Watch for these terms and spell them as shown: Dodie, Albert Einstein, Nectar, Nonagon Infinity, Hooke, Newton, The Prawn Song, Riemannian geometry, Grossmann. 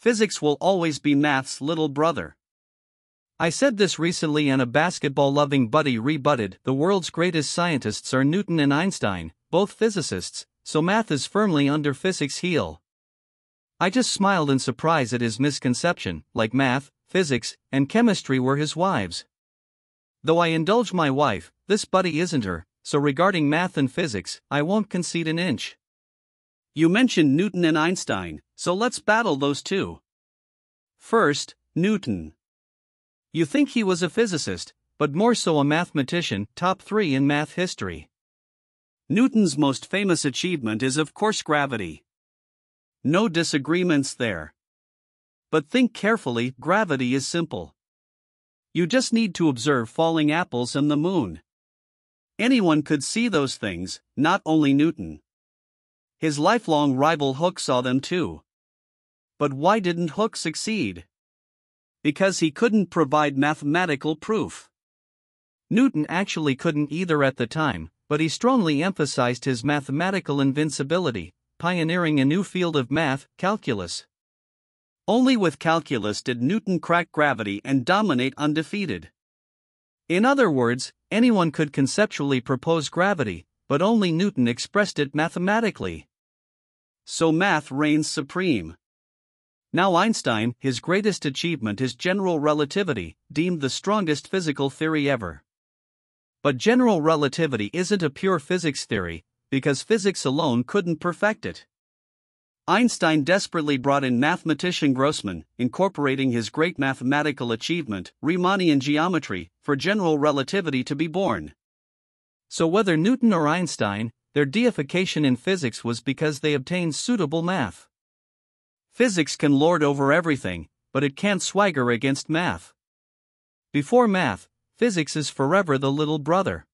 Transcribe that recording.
Physics will always be math's little brother. I said this recently and a basketball-loving buddy rebutted, the world's greatest scientists are Newton and Einstein, both physicists, so math is firmly under physics' heel. I just smiled in surprise at his misconception, like math, physics, and chemistry were his wives. Though I indulge my wife, this buddy isn't her, so regarding math and physics, I won't concede an inch. You mentioned Newton and Einstein, so let's battle those two. First, Newton. You think he was a physicist, but more so a mathematician, top 3 in math history. Newton's most famous achievement is, of course, gravity. No disagreements there. But think carefully, gravity is simple. You just need to observe falling apples and the moon. Anyone could see those things, not only Newton. His lifelong rival Hooke saw them too. But why didn't Hooke succeed? Because he couldn't provide mathematical proof. Newton actually couldn't either at the time, but he strongly emphasized his mathematical invincibility, pioneering a new field of math, calculus. Only with calculus did Newton crack gravity and dominate undefeated. In other words, anyone could conceptually propose gravity, but only Newton expressed it mathematically. So math reigns supreme. Now Einstein, his greatest achievement is general relativity, deemed the strongest physical theory ever. But general relativity isn't a pure physics theory, because physics alone couldn't perfect it. Einstein desperately brought in mathematician Grossmann, incorporating his great mathematical achievement, Riemannian geometry, for general relativity to be born. So whether Newton or Einstein, their deification in physics was because they obtained suitable math. Physics can lord over everything, but it can't swagger against math. Before math, physics is forever the little brother.